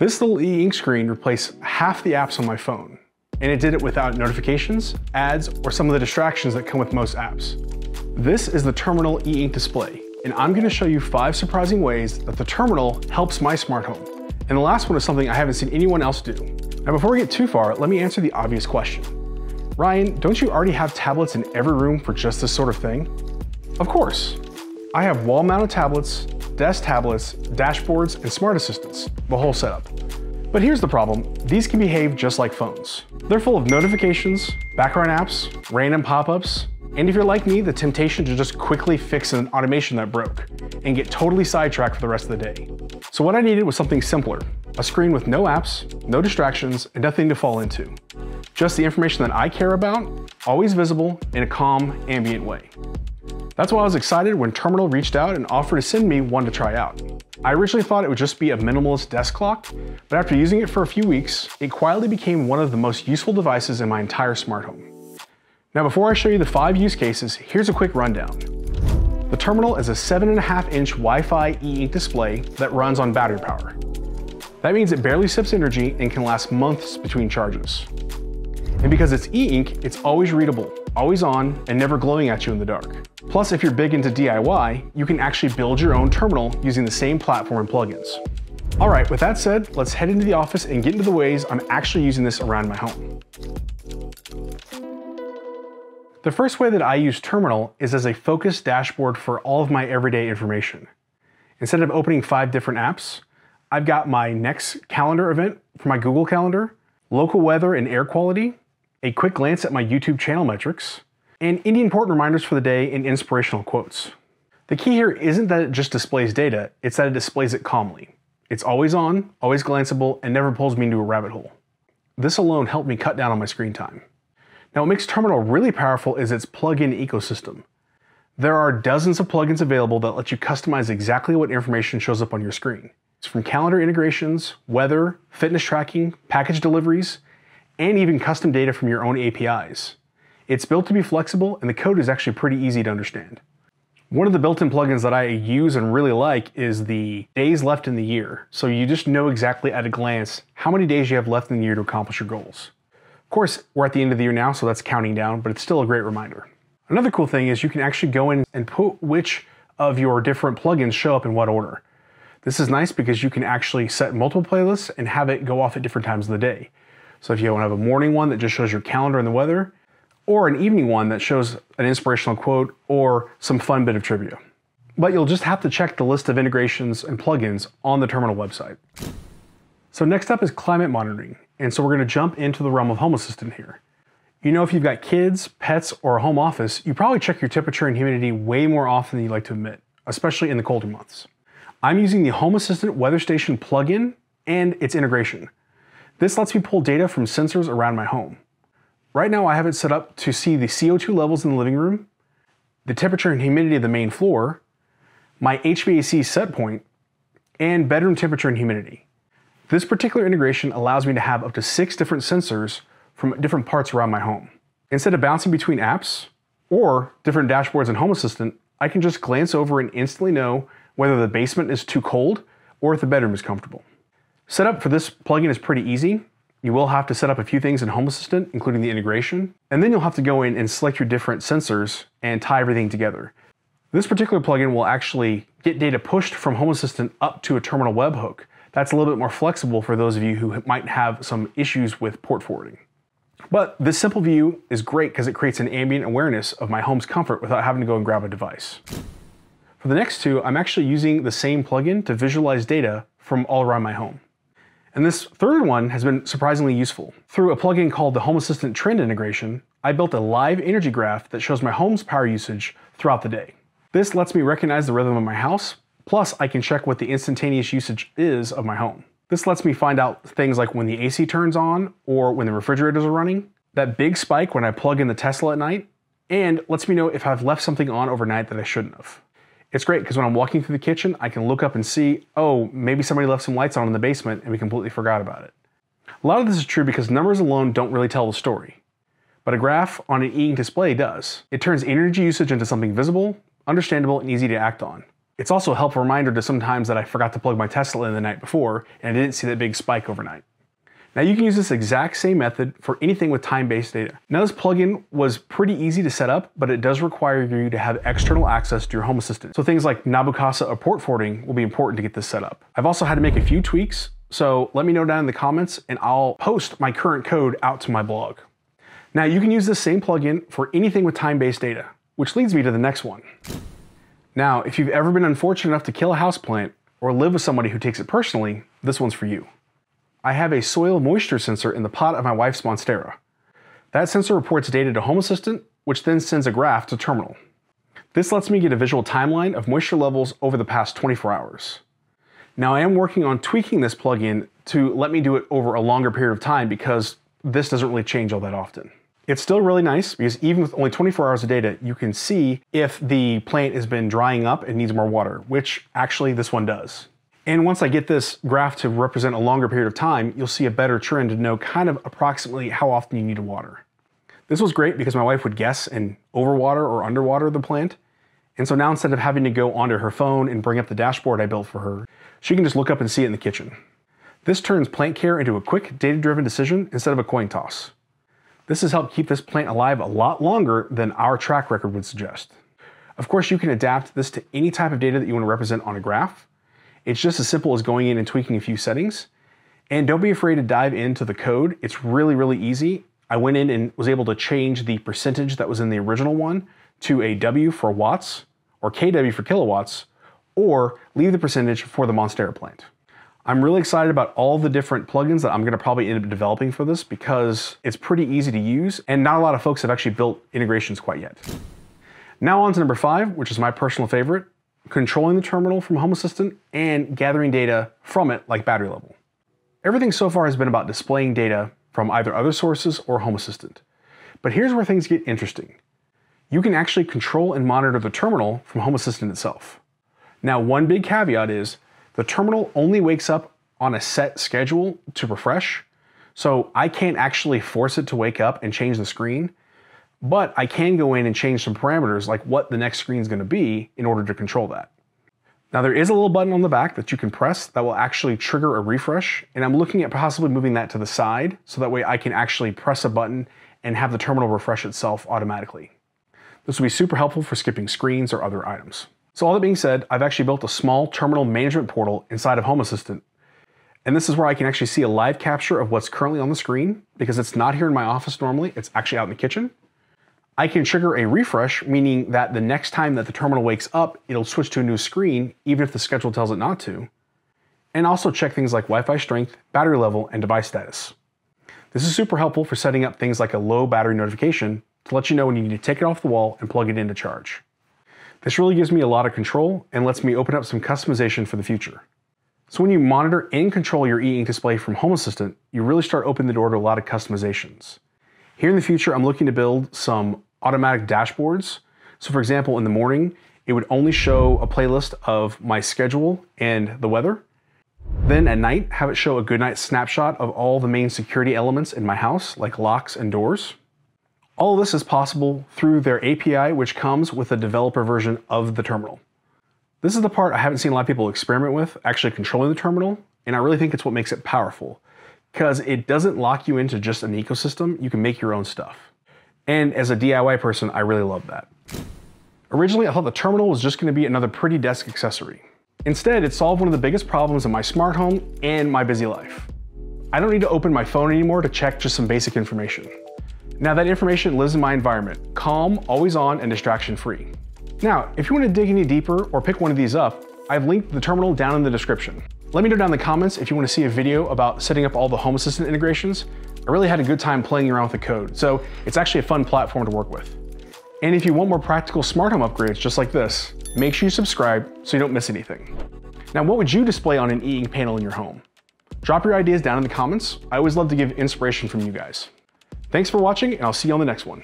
This little e-ink screen replaced half the apps on my phone, and it did it without notifications, ads, or some of the distractions that come with most apps. This is the TRMNL e-ink display, and I'm gonna show you 5 surprising ways that the TRMNL helps my smart home. And the last one is something I haven't seen anyone else do. Now, before we get too far, let me answer the obvious question. Ryan, don't you already have tablets in every room for just this sort of thing? Of course. I have wall-mounted tablets, desk tablets, dashboards, and smart assistants, the whole setup. But here's the problem, these can behave just like phones. They're full of notifications, background apps, random pop-ups, and if you're like me, the temptation to just quickly fix an automation that broke and get totally sidetracked for the rest of the day. So what I needed was something simpler, a screen with no apps, no distractions, and nothing to fall into. Just the information that I care about, always visible in a calm, ambient way. That's why I was excited when TRMNL reached out and offered to send me one to try out. I originally thought it would just be a minimalist desk clock, but after using it for a few weeks, it quietly became one of the most useful devices in my entire smart home. Now, before I show you the 5 use cases, here's a quick rundown. The TRMNL is a 7.5-inch Wi-Fi e-ink display that runs on battery power. That means it barely sips energy and can last months between charges. And because it's e-ink, it's always readable, always on, and never glowing at you in the dark. Plus, if you're big into DIY, you can actually build your own TRMNL using the same platform and plugins. All right, with that said, let's head into the office and get into the ways I'm actually using this around my home. The first way that I use TRMNL is as a focused dashboard for all of my everyday information. Instead of opening 5 different apps, I've got my next calendar event for my Google Calendar, local weather and air quality, a quick glance at my YouTube channel metrics, and any important reminders for the day and inspirational quotes. The key here isn't that it just displays data, it's that it displays it calmly. It's always on, always glanceable, and never pulls me into a rabbit hole. This alone helped me cut down on my screen time. Now, what makes TRMNL really powerful is its plug-in ecosystem. There are dozens of plugins available that let you customize exactly what information shows up on your screen. It's from calendar integrations, weather, fitness tracking, package deliveries, and even custom data from your own APIs. It's built to be flexible, and the code is actually pretty easy to understand. One of the built-in plugins that I use and really like is the days left in the year. So you just know exactly at a glance how many days you have left in the year to accomplish your goals. Of course, we're at the end of the year now, so that's counting down, but it's still a great reminder. Another cool thing is you can actually go in and put which of your different plugins show up in what order. This is nice because you can actually set multiple playlists and have it go off at different times of the day. So if you want to have a morning one that just shows your calendar and the weather, or an evening one that shows an inspirational quote or some fun bit of trivia. But you'll just have to check the list of integrations and plugins on the TRMNL website. So next up is climate monitoring. And so we're going to jump into the realm of Home Assistant here. You know, if you've got kids, pets, or a home office, you probably check your temperature and humidity way more often than you like to admit, especially in the colder months. I'm using the Home Assistant Weather Station plugin and its integration. This lets me pull data from sensors around my home. Right now, I have it set up to see the CO2 levels in the living room, the temperature and humidity of the main floor, my HVAC set point, and bedroom temperature and humidity. This particular integration allows me to have up to 6 different sensors from different parts around my home. Instead of bouncing between apps or different dashboards in Home Assistant, I can just glance over and instantly know whether the basement is too cold or if the bedroom is comfortable. Setup for this plugin is pretty easy. You will have to set up a few things in Home Assistant, including the integration, and then you'll have to go in and select your different sensors and tie everything together. This particular plugin will actually get data pushed from Home Assistant up to a TRMNL webhook. That's a little bit more flexible for those of you who might have some issues with port forwarding. But this simple view is great because it creates an ambient awareness of my home's comfort without having to go and grab a device. For the next two, I'm actually using the same plugin to visualize data from all around my home. And this third one has been surprisingly useful. Through a plugin called the Home Assistant Trend Integration, I built a live energy graph that shows my home's power usage throughout the day. This lets me recognize the rhythm of my house. Plus, I can check what the instantaneous usage is of my home. This lets me find out things like when the AC turns on or when the refrigerators are running, that big spike when I plug in the Tesla at night, and lets me know if I've left something on overnight that I shouldn't have. It's great because when I'm walking through the kitchen, I can look up and see, oh, maybe somebody left some lights on in the basement and we completely forgot about it. A lot of this is true because numbers alone don't really tell the story, but a graph on an e-ink display does. It turns energy usage into something visible, understandable, and easy to act on. It's also a helpful reminder to sometimes that I forgot to plug my Tesla in the night before and I didn't see that big spike overnight. Now you can use this exact same method for anything with time-based data. Now this plugin was pretty easy to set up, but it does require you to have external access to your Home Assistant. So things like Nabucasa or port forwarding will be important to get this set up. I've also had to make a few tweaks, so let me know down in the comments and I'll post my current code out to my blog. Now you can use this same plugin for anything with time-based data, which leads me to the next one. Now, if you've ever been unfortunate enough to kill a houseplant or live with somebody who takes it personally, this one's for you. I have a soil moisture sensor in the pot of my wife's Monstera. That sensor reports data to Home Assistant, which then sends a graph to TRMNL. This lets me get a visual timeline of moisture levels over the past 24 hours. Now I am working on tweaking this plugin to let me do it over a longer period of time because this doesn't really change all that often. It's still really nice because even with only 24 hours of data, you can see if the plant has been drying up and needs more water, which actually this one does. And once I get this graph to represent a longer period of time, you'll see a better trend to know kind of approximately how often you need to water. This was great because my wife would guess and overwater or underwater the plant. And so now instead of having to go onto her phone and bring up the dashboard I built for her, she can just look up and see it in the kitchen. This turns plant care into a quick data-driven decision instead of a coin toss. This has helped keep this plant alive a lot longer than our track record would suggest. Of course, you can adapt this to any type of data that you want to represent on a graph. It's just as simple as going in and tweaking a few settings. And don't be afraid to dive into the code. It's really, really easy. I went in and was able to change the percentage that was in the original one to a W for watts or KW for kilowatts, or leave the percentage for the Monstera plant. I'm really excited about all the different plugins that I'm gonna probably end up developing for this because it's pretty easy to use and not a lot of folks have actually built integrations quite yet. Now on to number 5, which is my personal favorite, controlling the TRMNL from Home Assistant and gathering data from it like battery level. Everything so far has been about displaying data from either other sources or Home Assistant. But here's where things get interesting. You can actually control and monitor the TRMNL from Home Assistant itself. Now one big caveat is the TRMNL only wakes up on a set schedule to refresh, so I can't actually force it to wake up and change the screen, but I can go in and change some parameters like what the next screen is going to be in order to control that. Now there is a little button on the back that you can press that will actually trigger a refresh, and I'm looking at possibly moving that to the side so that way I can actually press a button and have the TRMNL refresh itself automatically. This will be super helpful for skipping screens or other items. So all that being said, I've actually built a small TRMNL management portal inside of Home Assistant. And this is where I can actually see a live capture of what's currently on the screen because it's not here in my office normally, it's actually out in the kitchen. I can trigger a refresh, meaning that the next time that the TRMNL wakes up, it'll switch to a new screen, even if the schedule tells it not to. And also check things like Wi-Fi strength, battery level, and device status. This is super helpful for setting up things like a low battery notification to let you know when you need to take it off the wall and plug it in to charge. This really gives me a lot of control and lets me open up some customization for the future. So when you monitor and control your e-ink display from Home Assistant, you really start opening the door to a lot of customizations. Here in the future, I'm looking to build some automatic dashboards. So for example, in the morning, it would only show a playlist of my schedule and the weather. Then at night, have it show a goodnight snapshot of all the main security elements in my house, like locks and doors. All of this is possible through their API, which comes with a developer version of the TRMNL. This is the part I haven't seen a lot of people experiment with, actually controlling the TRMNL, and I really think it's what makes it powerful, because it doesn't lock you into just an ecosystem, you can make your own stuff. And as a DIY person, I really love that. Originally, I thought the TRMNL was just gonna be another pretty desk accessory. Instead, it solved one of the biggest problems in my smart home and my busy life. I don't need to open my phone anymore to check just some basic information. Now that information lives in my environment, calm, always on, and distraction free. Now, if you want to dig any deeper or pick one of these up, I've linked the TRMNL down in the description. Let me know down in the comments if you want to see a video about setting up all the Home Assistant integrations. I really had a good time playing around with the code, so it's actually a fun platform to work with. And if you want more practical smart home upgrades just like this, make sure you subscribe so you don't miss anything. Now, what would you display on an e-ink panel in your home? Drop your ideas down in the comments. I always love to give inspiration from you guys. Thanks for watching, and I'll see you on the next one.